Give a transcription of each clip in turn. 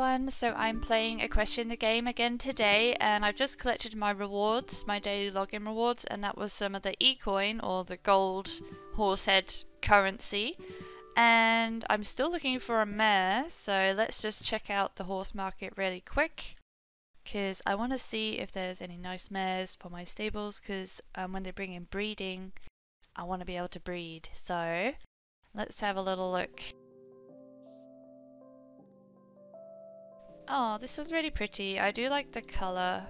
everyone, so I'm playing Equestrian the Game again today, and I've just collected my rewards, my daily login rewards, and that was some of the eCoin, or the gold horsehead currency. And I'm still looking for a mare, so let's just check out the horse market really quick, because I want to see if there's any nice mares for my stables, because when they bring in breeding, I want to be able to breed. So let's have a little look. Oh, this one's really pretty. I do like the colour,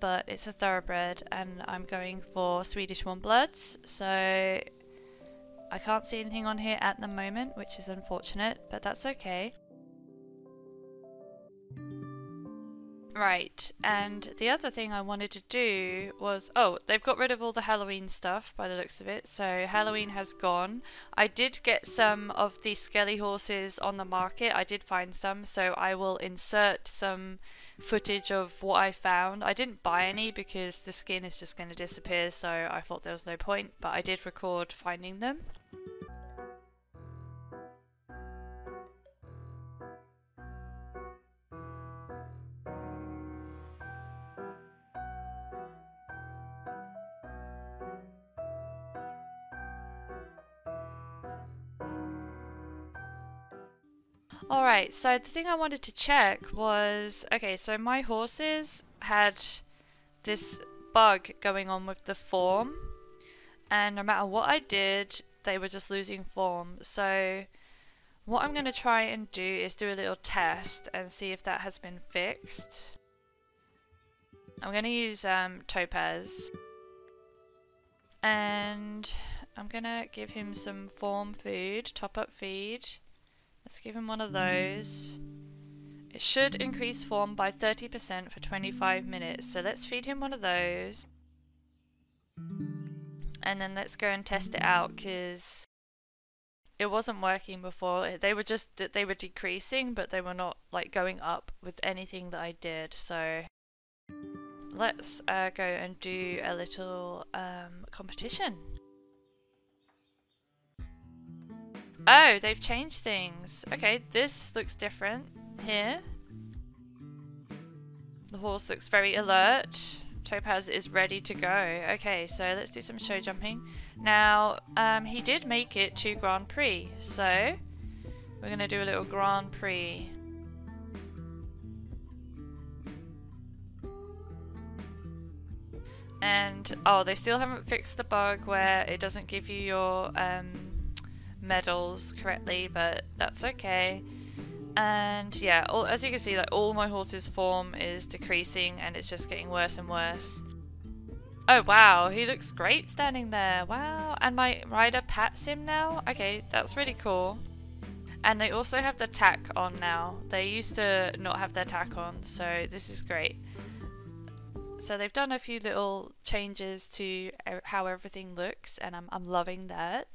but it's a thoroughbred and I'm going for Swedish Warmbloods, so I can't see anything on here at the moment, which is unfortunate, but that's okay. Right, and the other thing I wanted to do was, oh, they've got rid of all the Halloween stuff by the looks of it, so Halloween has gone. I did get some of the skelly horses on the market, I did find some, so I will insert some footage of what I found. I didn't buy any because the skin is just going to disappear, so I thought there was no point, but I did record finding them. Alright, so the thing I wanted to check was, okay, so my horses had this bug going on with the form, and no matter what I did, they were just losing form. So what I'm going to try and do is do a little test and see if that has been fixed. I'm going to use Topaz, and I'm going to give him some form food, top up feed. Let's give him one of those. It should increase form by 30% for 25 minutes. So let's feed him one of those. And then let's go and test it out, because it wasn't working before. They were decreasing, but they were not like going up with anything that I did. So let's go and do a little competition. Oh, they've changed things. Okay, this looks different here. The horse looks very alert. Topaz is ready to go. Okay, so let's do some show jumping. Now, he did make it to Grand Prix, so we're going to do a little Grand Prix. And, oh, they still haven't fixed the bug where it doesn't give you your medals correctly, but that's okay. And yeah, as you can see, like, all my horses' form is decreasing and it's just getting worse and worse. Oh wow, he looks great standing there. Wow, and my rider pats him now. Okay, that's really cool. And they also have the tack on now. They used to not have their tack on, so this is great. So they've done a few little changes to how everything looks, and I'm loving that.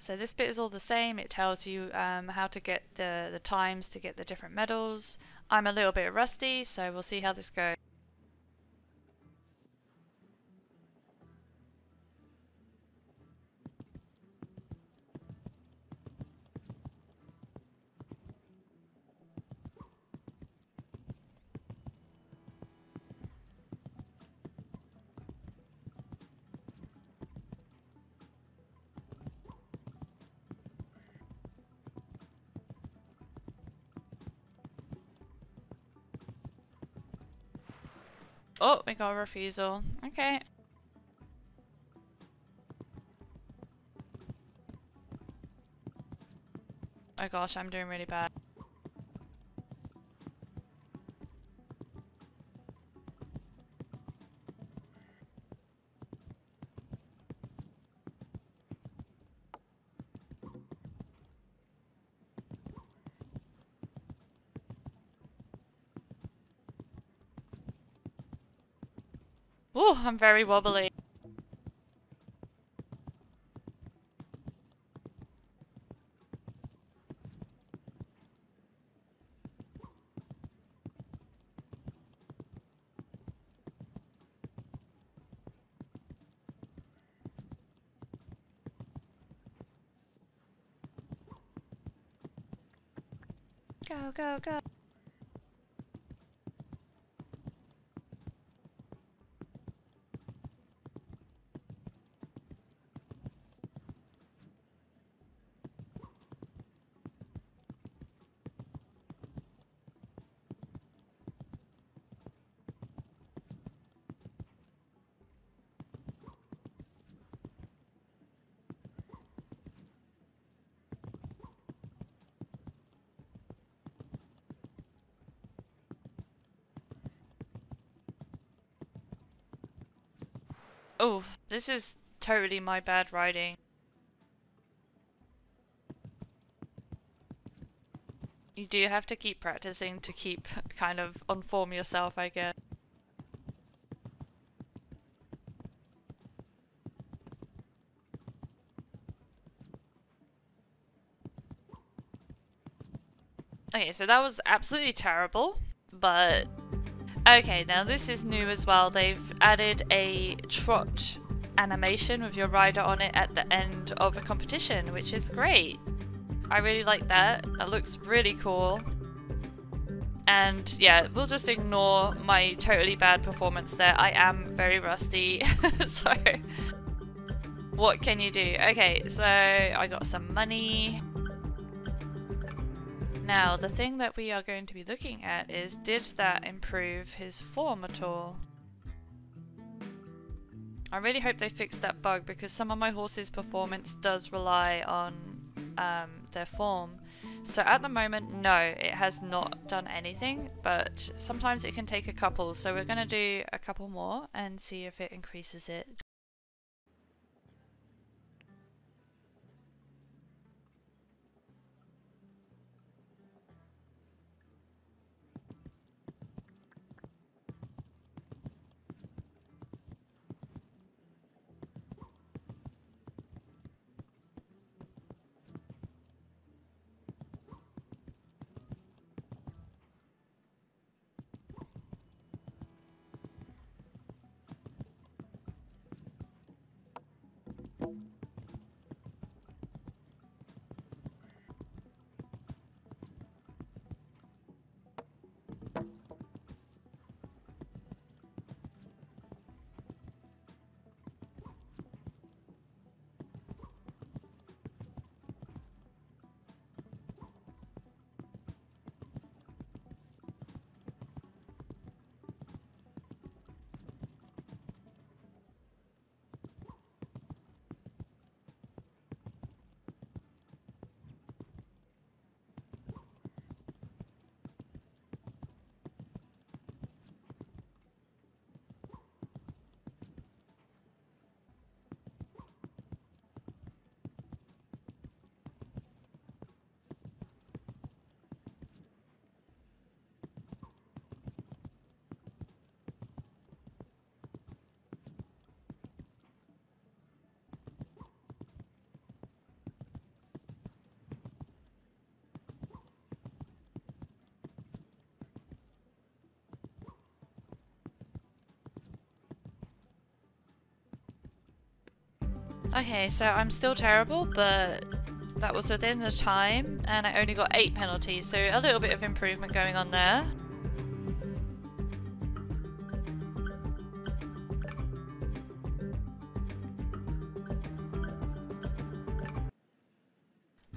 So this bit is all the same. It tells you how to get the times to get the different medals. I'm a little bit rusty, so we'll see how this goes. Oh, we got a refusal. Okay. Oh gosh, I'm doing really bad. Oh, I'm very wobbly. Go, go, go. Oh, this is totally my bad riding. You do have to keep practicing to keep kind of on form yourself, I guess. Okay, so that was absolutely terrible, but... Okay, now this is new as well. They've added a trot animation with your rider on it at the end of a competition, which is great. I really like that. That looks really cool. And yeah, we'll just ignore my totally bad performance there. I am very rusty, so what can you do? Okay, so I got some money. Now, the thing that we are going to be looking at is, did that improve his form at all? I really hope they fixed that bug, because some of my horses' performance does rely on their form. So at the moment, no, it has not done anything, but sometimes it can take a couple. So we're going to do a couple more and see if it increases it. Okay, so I'm still terrible, but that was within the time, and I only got 8 penalties, so a little bit of improvement going on there.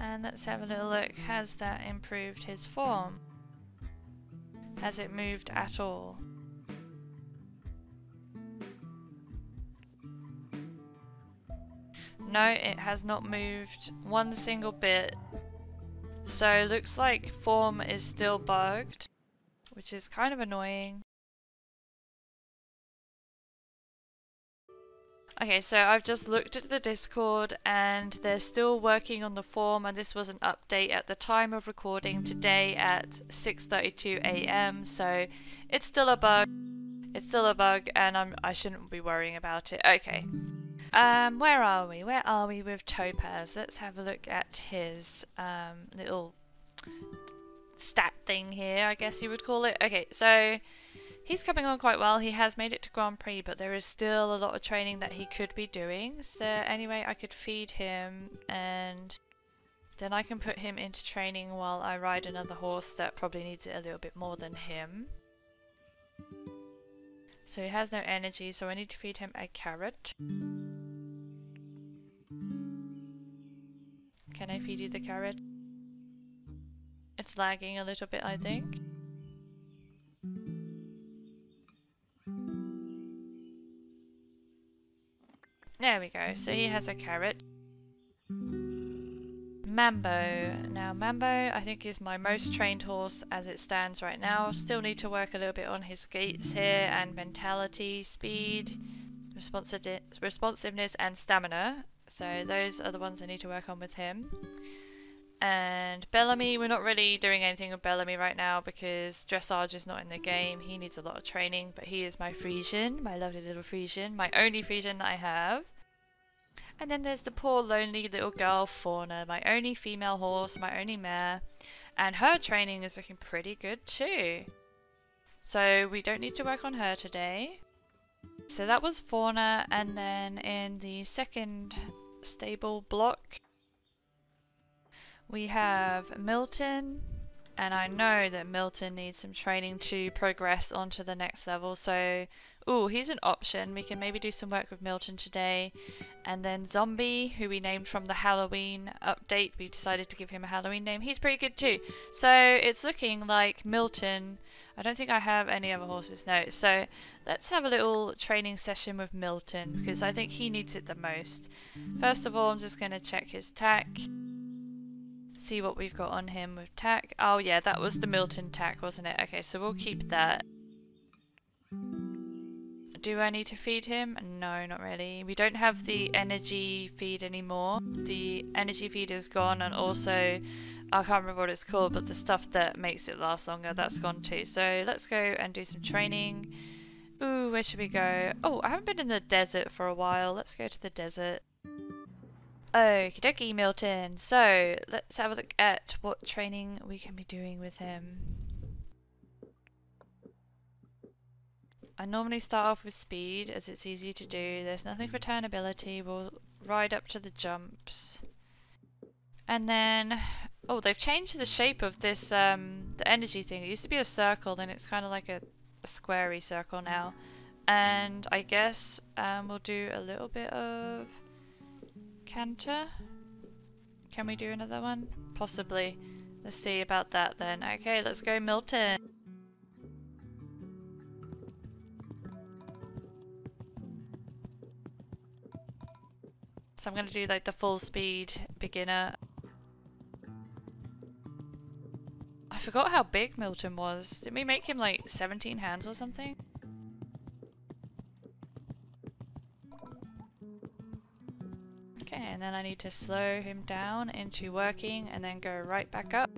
And let's have a little look. Has that improved his form? Has it moved at all? No, it has not moved one single bit. So looks like form is still bugged, which is kind of annoying. Okay, so I've just looked at the Discord and they're still working on the form, and this was an update at the time of recording today at 6:32 AM, so it's still a bug. It's still a bug, and I shouldn't be worrying about it. Okay. Where are we? Where are we with Topaz? Let's have a look at his little stat thing here, I guess you would call it. Okay, so he's coming on quite well. He has made it to Grand Prix, but there is still a lot of training that he could be doing. Is there any way I could feed him and Then I can put him into training while I ride another horse that probably needs it a little bit more than him. So he has no energy, so I need to feed him a carrot. Can I feed you the carrot? It's lagging a little bit, I think. There we go, so he has a carrot. Mambo. Now Mambo I think is my most trained horse as it stands right now. Still need to work a little bit on his gaits here and mentality, speed, responsiveness and stamina. So those are the ones I need to work on with him. And Bellamy, we're not really doing anything with Bellamy right now because dressage is not in the game. He needs a lot of training, but he is my Frisian, my lovely little Frisian, my only Frisian that I have. And then there's the poor lonely little girl Fauna, my only female horse, my only mare, and her training is looking pretty good too. So we don't need to work on her today. So that was Fauna, and then in the second stable block we have Milton, and I know that Milton needs some training to progress onto the next level, so he's an option. We can maybe do some work with Milton today. And then Zombie, who we named from the Halloween update, we decided to give him a Halloween name. He's pretty good too. So it's looking like Milton. I don't think I have any other horses, no. So let's have a little training session with Milton because I think he needs it the most. First of all, I'm just going to check his tack. See what we've got on him with tack. Oh yeah, that was the Milton tack, wasn't it? Okay, so we'll keep that. Do I need to feed him? No, not really. We don't have the energy feed anymore. The energy feed is gone, and also I can't remember what it's called, but the stuff that makes it last longer, that's gone too. So let's go and do some training. Ooh, where should we go? Oh, I haven't been in the desert for a while. Let's go to the desert. Okie dokie, Milton. So let's have a look at what training we can be doing with him. I normally start off with speed as it's easy to do. There's nothing for turnability. We'll ride up to the jumps. And then, oh, they've changed the shape of this, the energy thing. It used to be a circle, then it's kind of like a squarey circle now. And I guess we'll do a little bit of canter. Can we do another one? Possibly. Let's see about that then. Okay, let's go Milton. So I'm going to do like the full speed beginner. I forgot how big Milton was. Didn't we make him like 17 hands or something? Okay, and then I need to slow him down into working and then go right back up.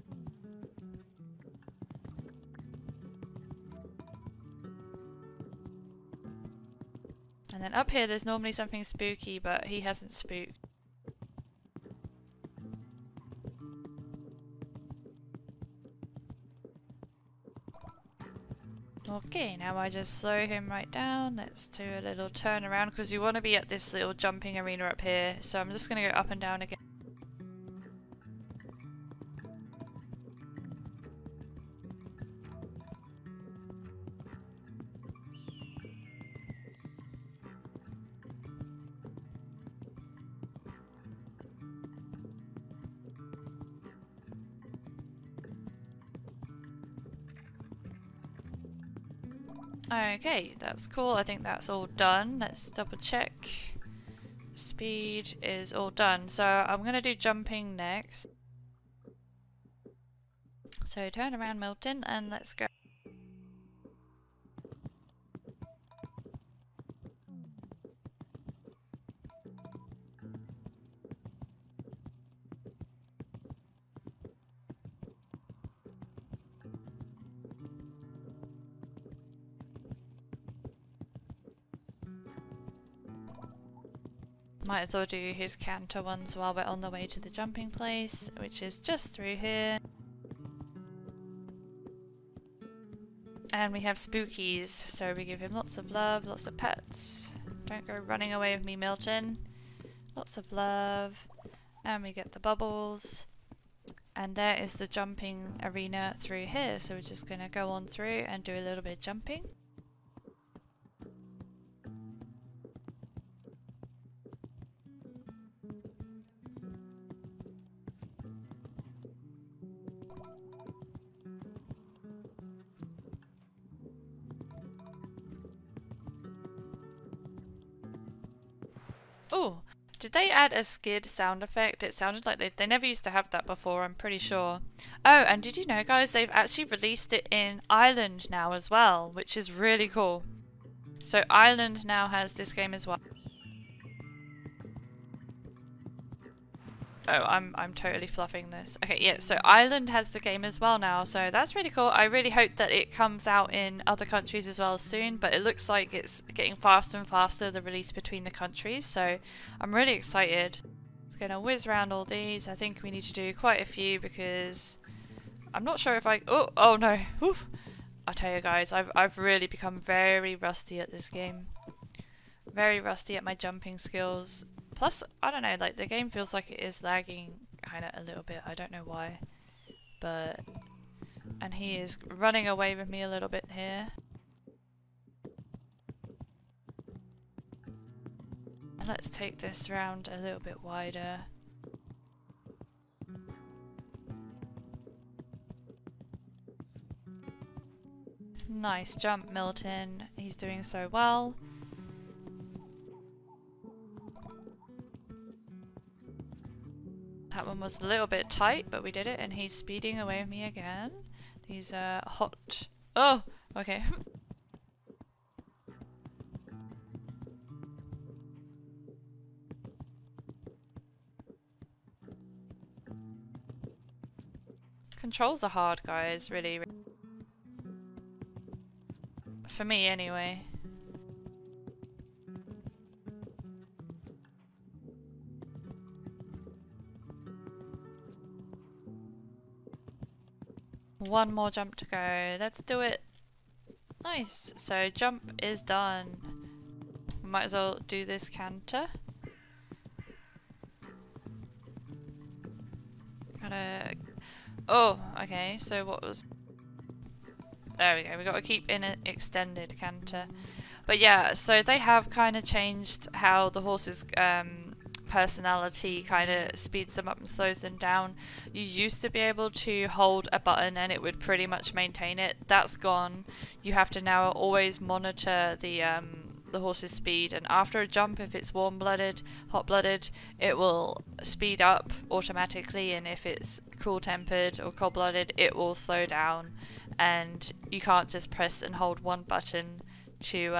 And then up here there's normally something spooky, but he hasn't spooked. Okay, now I just slow him right down. Let's do a little turn around because we want to be at this little jumping arena up here. So I'm just going to go up and down again. Okay, that's cool. I think that's all done. Let's double check. Speed is all done. So I'm going to do jumping next. So turn around Milton and let's go. Might as well do his canter ones while we're on the way to the jumping place, which is just through here. And we have spookies, so we give him lots of love, lots of pets. Don't go running away with me, Milton. Lots of love. And we get the bubbles. And there is the jumping arena through here, so we're just going to go on through and do a little bit of jumping. Oh, did they add a skid sound effect? It sounded like they never used to have that before, I'm pretty sure. Oh, and did you know, guys, they've actually released it in Ireland now as well, which is really cool. So Ireland now has this game as well. Oh, I'm totally fluffing this. Okay, yeah, so Ireland has the game as well now, so that's really cool. I really hope that it comes out in other countries as well soon, but it looks like it's getting faster and faster, the release between the countries, so I'm really excited. It's gonna whiz around all these. I think we need to do quite a few because I'm not sure if I... Oh no. Whew. I'll tell you guys, I've really become very rusty at this game. Very rusty at my jumping skills. Plus, I don't know, like, the game feels like it is lagging kind of a little bit. I don't know why, but... And he is running away with me a little bit here. Let's take this round a little bit wider. Nice jump, Milton. He's doing so well. That one was a little bit tight, but we did it, and he's speeding away with me again. These are hot. Oh, okay. Controls are hard, guys, really. For me, anyway. One more jump to go. Let's do it. Nice. So jump is done. We might as well do this canter. Gotta... Oh, okay. So what was... There we go. We got to keep in an extended canter. But yeah, so they have kind of changed how the horses... personality kind of speeds them up and slows them down. You used to be able to hold a button and it would pretty much maintain it. That's gone. You have to now always monitor the horse's speed, and after a jump, if it's warm-blooded, hot-blooded, it will speed up automatically, and if it's cool-tempered or cold-blooded, it will slow down. And you can't just press and hold one button to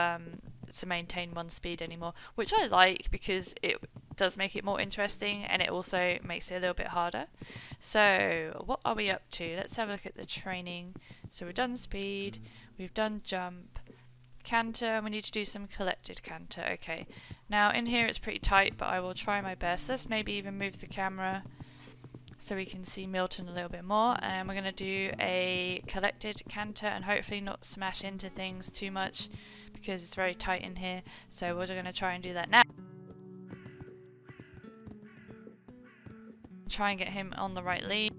maintain one speed anymore, which I like because it does make it more interesting, and it also makes it a little bit harder. So what are we up to? Let's have a look at the training. So we've done speed, we've done jump, canter, and we need to do some collected canter. Okay, now in here it's pretty tight, but I will try my best. Let's maybe even move the camera so we can see Milton a little bit more, and we're going to do a collected canter and hopefully not smash into things too much because it's very tight in here, so we're going to try and do that now. Try and get him on the right lead.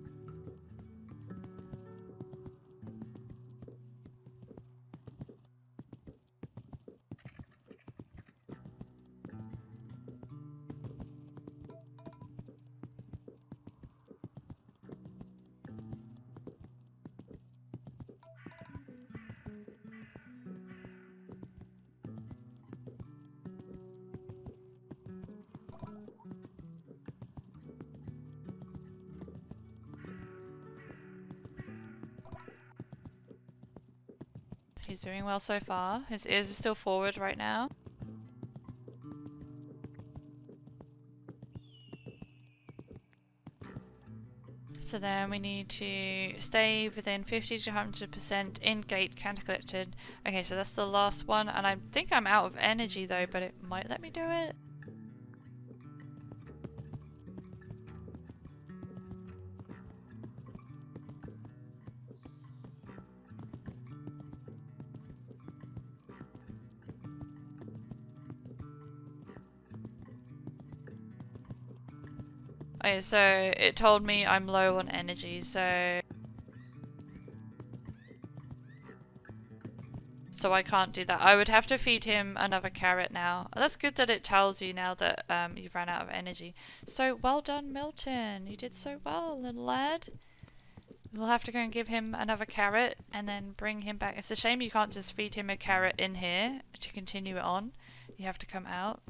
He's doing well so far. His ears are still forward right now. So then we need to stay within 50 to 100% in gate canter collected. Okay, so that's the last one, and I think I'm out of energy though, but it might let me do it. Okay, so it told me I'm low on energy, so I can't do that. I would have to feed him another carrot now. That's good that it tells you now that you've run out of energy. So well done, Milton. You did so well, little lad. We'll have to go and give him another carrot and then bring him back. It's a shame you can't just feed him a carrot in here to continue it on. You have to come out.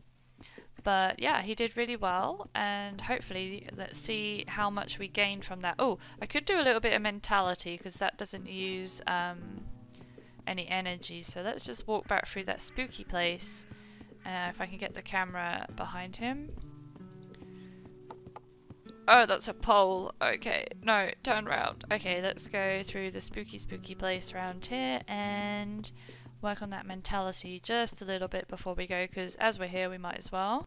But yeah, he did really well, and hopefully let's see how much we gained from that. Oh, I could do a little bit of mentality because that doesn't use any energy. So let's just walk back through that spooky place. If I can get the camera behind him. Oh, that's a pole. Okay, no, turn round. Okay, let's go through the spooky place around here and work on that mentality just a little bit before we go, because as we're here we might as well.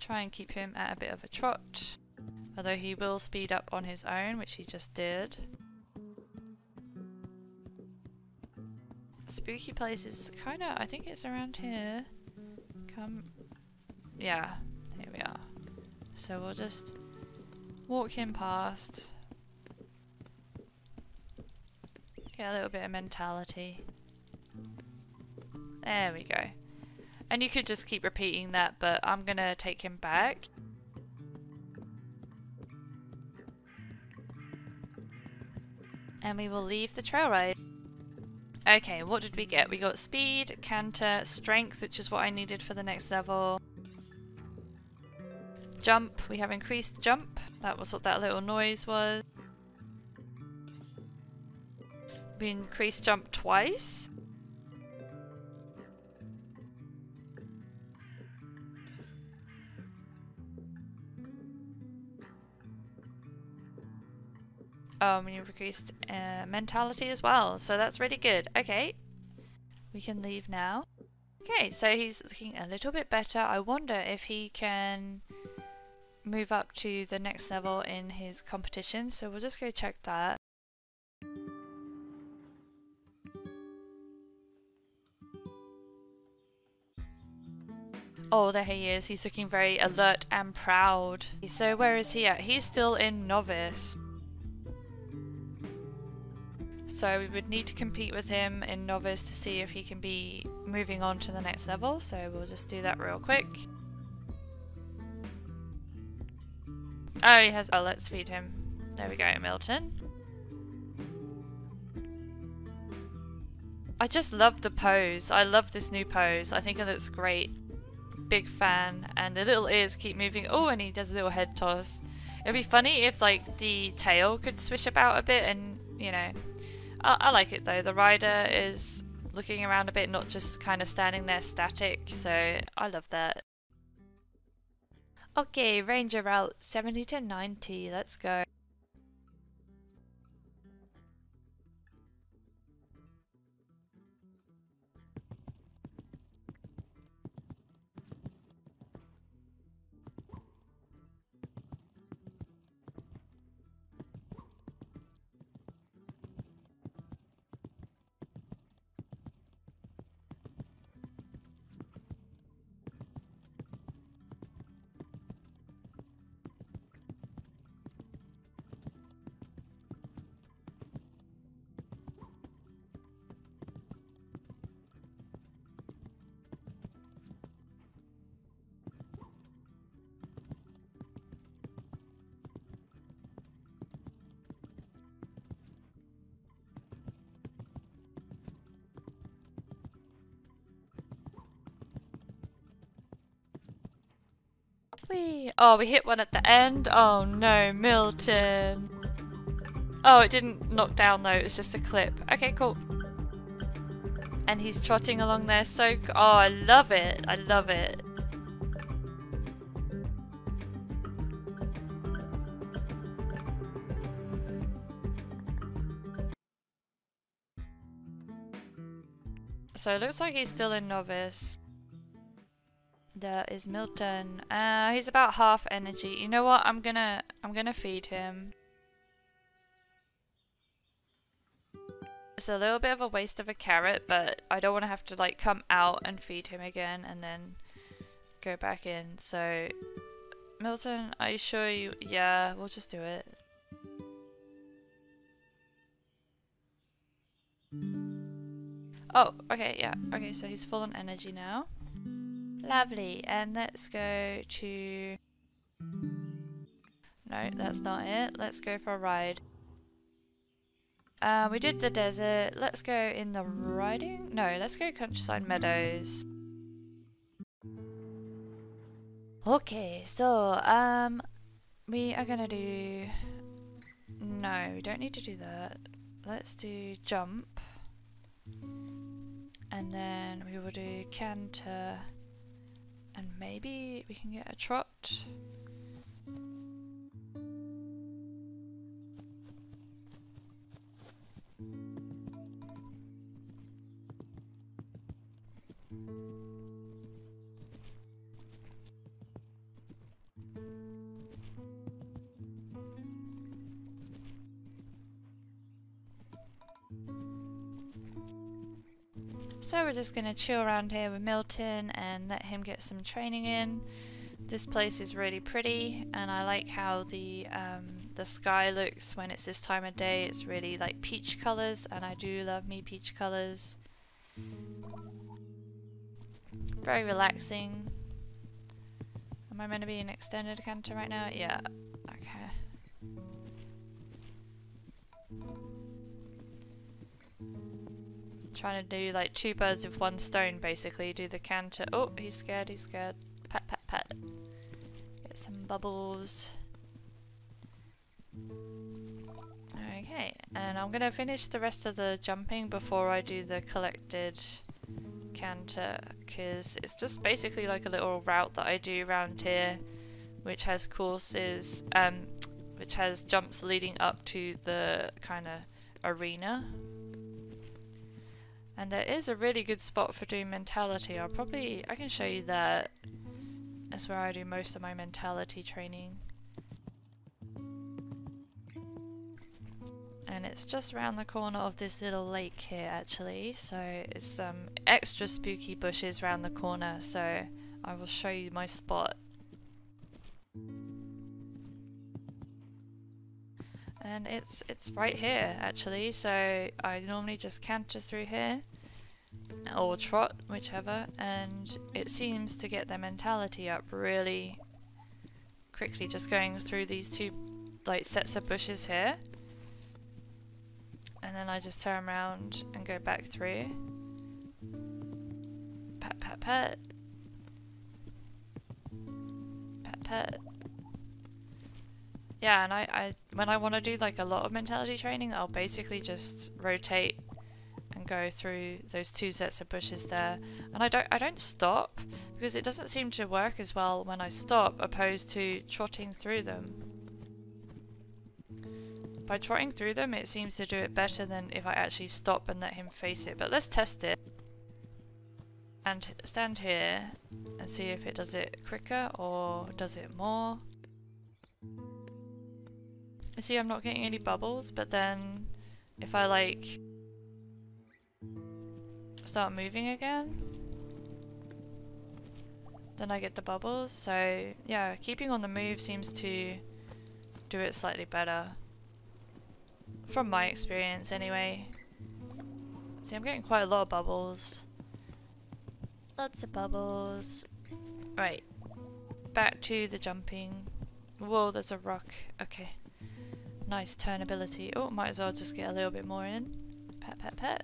Try and keep him at a bit of a trot, although he will speed up on his own, which he just did. Spooky place is kind of, I think it's around here. Yeah, here we are. So we'll just walk him past. Get a little bit of mentality. There we go. And you could just keep repeating that, but I'm gonna take him back. And we will leave the trail ride. Okay, what did we get? We got speed, canter, strength, which is what I needed for the next level. Jump, we have increased jump. That was what that little noise was. We increased jump twice. You've increased mentality as well, so that's really good. Okay, we can leave now. Okay, so he's looking a little bit better. I wonder if he can move up to the next level in his competition, so we'll just go check that. Oh, there he is. He's looking very alert and proud. So where is he at? He's still in novice. So we would need to compete with him in novice to see if he can be moving on to the next level. So we'll just do that real quick. Oh, he has... Oh, let's feed him. There we go, Milton. I just love the pose. I love this new pose. I think it looks great. Big fan. And the little ears keep moving. Oh, and he does a little head toss. It'd be funny if, like, the tail could swish about a bit and, you know... I like it though. The rider is looking around a bit, not just kind of standing there static, so I love that. Okay, Ranger Route 70 to 90, let's go. Oh, we hit one at the end. Oh no, Milton. Oh, it didn't knock down though, it was just a clip. Okay, cool. And he's trotting along there, so... Oh, I love it. I love it. So it looks like he's still in novice. There is Milton. He's about half energy. You know what? I'm gonna feed him. It's a little bit of a waste of a carrot, but I don't want to have to like come out and feed him again and then go back in. So, Milton, are you sure you... Yeah, we'll just do it. Oh, okay, yeah. Okay, so he's full on energy now. Lovely, and let's go to... No, that's not it. Let's go for a ride. We did the desert. Let's go in the riding? No, let's go countryside meadows. Okay, so, we are gonna do... No, we don't need to do that. Let's do jump. And then we will do canter. And maybe we can get a trot. So we're just going to chill around here with Milton and let him get some training in. This place is really pretty, and I like how the sky looks when it's this time of day. It's really like peach colours, and I do love me peach colours. Very relaxing. Am I meant to be in extended canter right now? Yeah. Okay. Trying to do like two birds with one stone, basically. Do the canter. Oh, he's scared, he's scared. Pat, pat, pat. Get some bubbles. Okay, and I'm going to finish the rest of the jumping before I do the collected canter, because it's just basically like a little route that I do around here, which has courses, which has jumps leading up to the kind of arena. And there is a really good spot for doing mentality. I can show you that. That's where I do most of my mentality training. And it's just around the corner of this little lake here, actually. So it's some extra spooky bushes around the corner. So I will show you my spot. And it's right here, actually, so I normally just canter through here, or trot, whichever, and it seems to get their mentality up really quickly, just going through these two like sets of bushes here, and then I just turn around and go back through. Pat, pat, pat. Pat, pat. Yeah, and I when I want to do like a lot of mentality training, I'll basically just rotate and go through those two sets of bushes there. And I don't stop, because it doesn't seem to work as well when I stop opposed to trotting through them. By trotting through them, it seems to do it better than if I actually stop and let him face it. But let's test it. And stand here and see if it does it quicker or does it more. See, I'm not getting any bubbles, but then if I like start moving again, then I get the bubbles. So yeah, keeping on the move seems to do it slightly better, from my experience anyway. See, I'm getting quite a lot of bubbles. Lots of bubbles. Right, back to the jumping. Whoa, there's a rock. Okay. Nice turnability. Oh, might as well just get a little bit more in. Pat, pat, pat.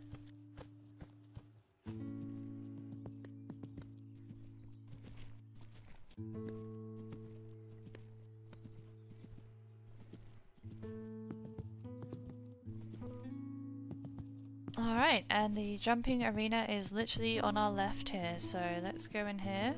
Alright, and the jumping arena is literally on our left here, so let's go in here.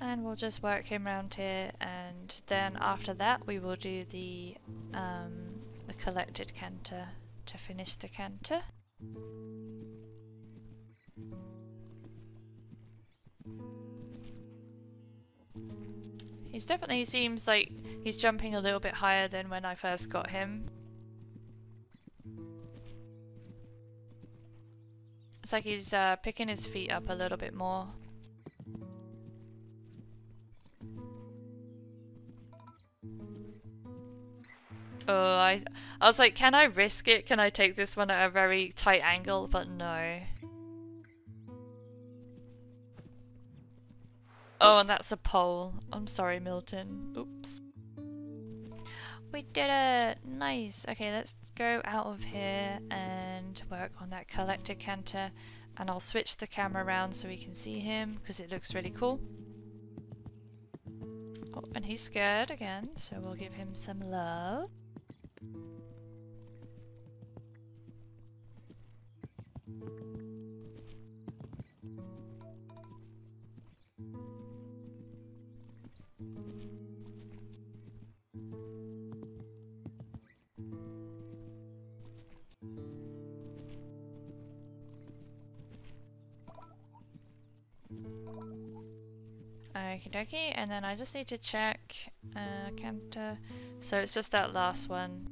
And we'll just work him around here, and then after that we will do the collected canter to finish the canter. He's definitely seems like he's jumping a little bit higher than when I first got him. It's like he's picking his feet up a little bit more. Oh, I was like, can I risk it? Can I take this one at a very tight angle? But no. Oh, and that's a pole. I'm sorry, Milton. Oops. We did it! Nice. Okay, let's go out of here and work on that collector canter. And I'll switch the camera around so we can see him because it looks really cool. Oh, and he's scared again, so we'll give him some love. Okie dokie, and then I just need to check canter. So it's just that last one.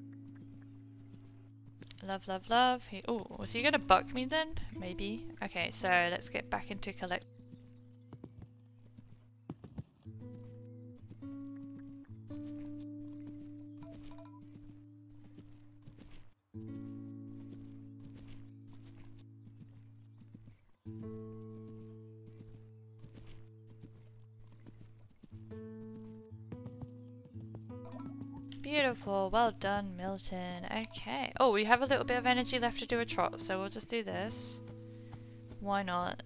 Love, love, love. Oh, was he gonna buck me then? Maybe. Okay, so let's get back into collect. Beautiful, well done, Milton. Okay. Oh, we have a little bit of energy left to do a trot, so we'll just do this. Why not?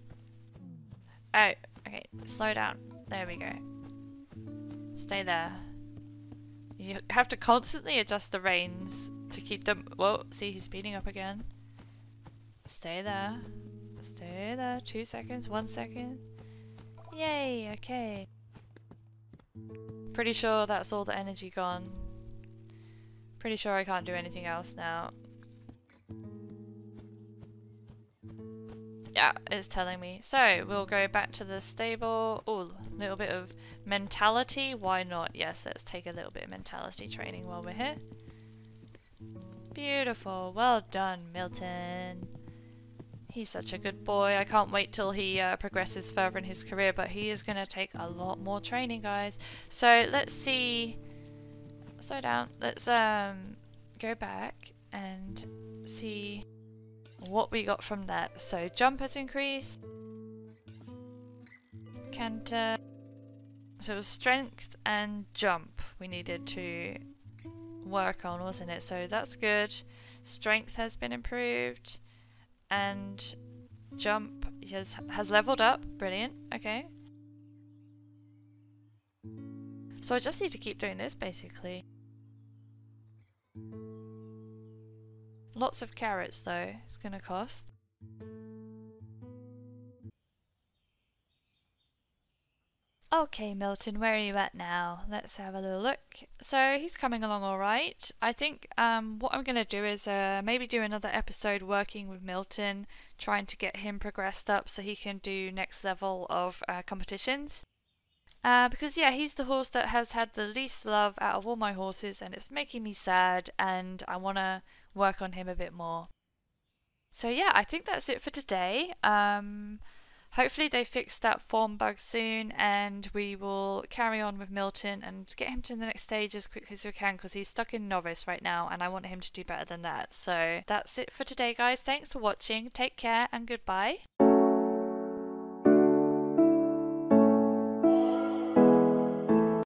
Oh, okay. Slow down. There we go. Stay there. You have to constantly adjust the reins to keep them... Whoa, see, he's speeding up again. Stay there. Stay there. 2 seconds, 1 second. Yay, okay. Pretty sure that's all the energy gone. Pretty sure I can't do anything else now. Yeah, it's telling me. So, we'll go back to the stable. Ooh, a little bit of mentality. Why not? Yes, let's take a little bit of mentality training while we're here. Beautiful. Well done, Milton. He's such a good boy. I can't wait till he progresses further in his career, but he is going to take a lot more training, guys. So, let's see... Slow down. Let's go back and see what we got from that. So jump has increased. Canter. So it was strength and jump we needed to work on, wasn't it? So that's good. Strength has been improved. And jump has leveled up. Brilliant. Okay. So I just need to keep doing this basically. Lots of carrots though, it's gonna cost. Okay, Milton, where are you at now? Let's have a little look. So he's coming along alright. I think what I'm gonna do is maybe do another episode working with Milton, trying to get him progressed up so he can do next level of competitions. Because yeah, he's the horse that has had the least love out of all my horses and it's making me sad and I want to work on him a bit more. So yeah, I think that's it for today. Hopefully they fix that form bug soon and we will carry on with Milton and get him to the next stage as quickly as we can because he's stuck in novice right now and I want him to do better than that. So that's it for today, guys. Thanks for watching. Take care and goodbye.